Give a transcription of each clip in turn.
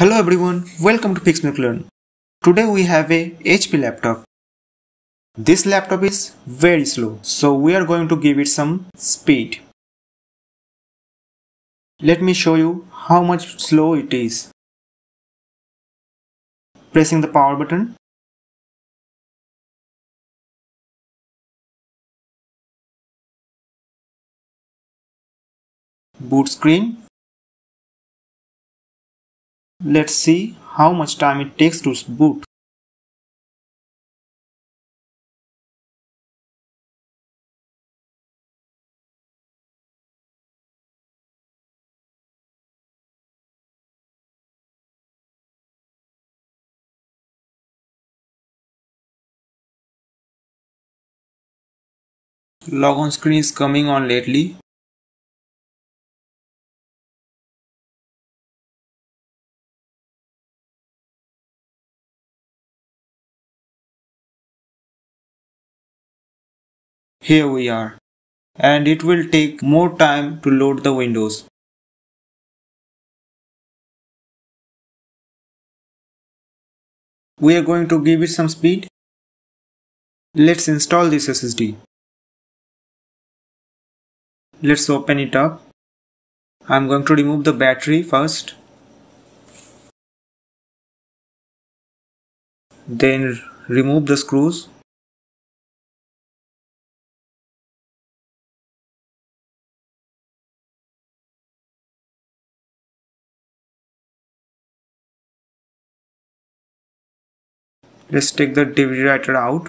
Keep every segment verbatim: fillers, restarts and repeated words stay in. Hello everyone, welcome to FixMcLearn. Today we have a H P laptop. This laptop is very slow, so we are going to give it some speed. Let me show you how much slow it is. Pressing the power button. Boot screen. Let's see how much time it takes to boot. Log on screen is coming on lately. Here we are, and it will take more time to load the Windows. We are going to give it some speed. Let's install this S S D. Let's open it up. I'm going to remove the battery first. Then remove the screws. Let's take the D V D writer out.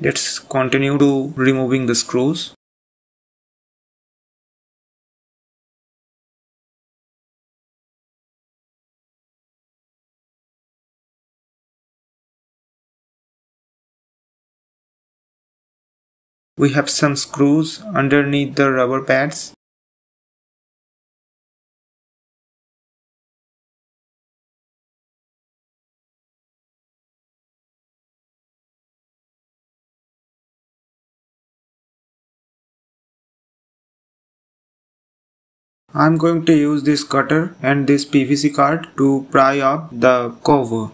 Let's continue to removing the screws. We have some screws underneath the rubber pads. I'm going to use this cutter and this P V C card to pry up the cover.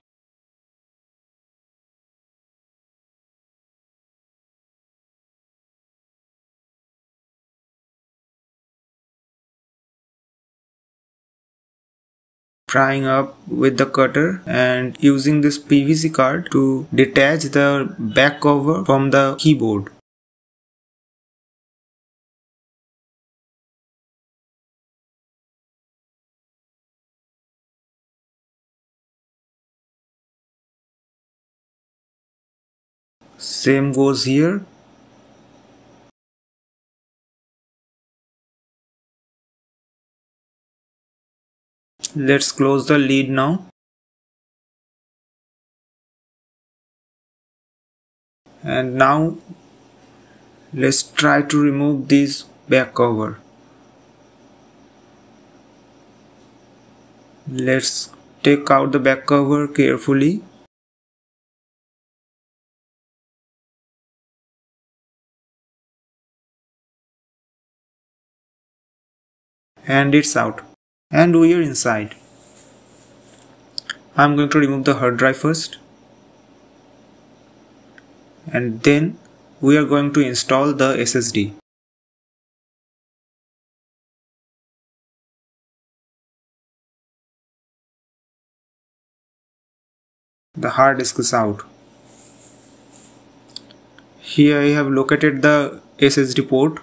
Prying up with the cutter and using this P V C card to detach the back cover from the keyboard. Same goes here. Let's close the lid now. And now let's try to remove this back cover. Let's take out the back cover carefully. And it's out, and we are inside. I'm going to remove the hard drive first, and then we are going to install the S S D. The hard disk is out. Here I have located the S S D port.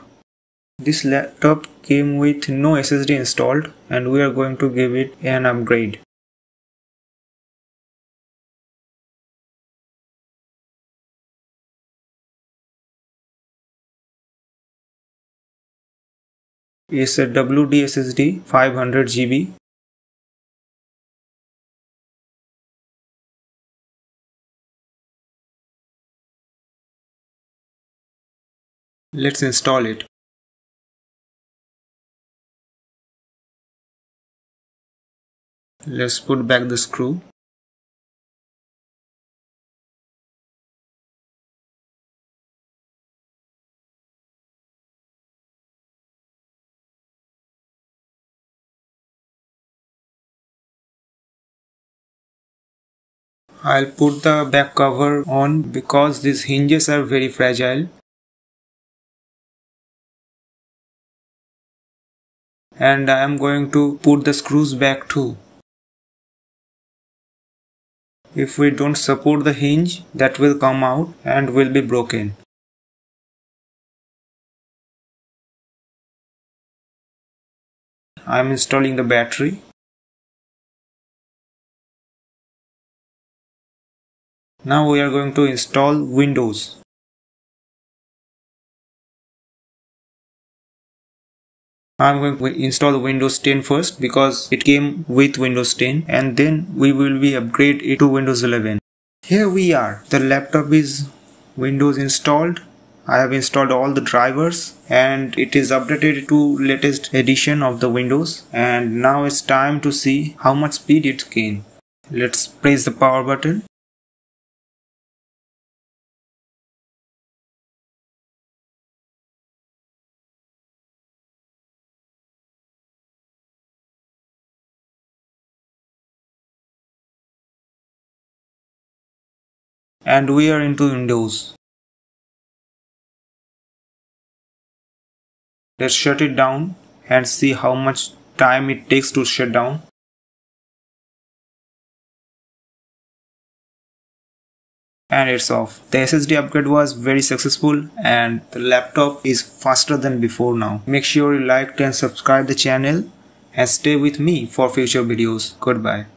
This laptop came with no S S D installed, and we are going to give it an upgrade. It's a W D S S D five hundred G B. Let's install it. Let's put back the screw. I'll put the back cover on because these hinges are very fragile. And I am going to put the screws back too. If we don't support the hinge, that will come out and will be broken. I am installing the battery. Now we are going to install Windows. I am going to install Windows ten first because it came with Windows ten, and then we will be upgrade it to Windows eleven. Here we are. The laptop is Windows installed. I have installed all the drivers and it is updated to latest edition of the Windows, and now it's time to see how much speed it gained. Let's press the power button. And we are into Windows. Let's shut it down and see how much time it takes to shut down. And it's off. The S S D upgrade was very successful and the laptop is faster than before now. Make sure you like and subscribe the channel and stay with me for future videos. Goodbye.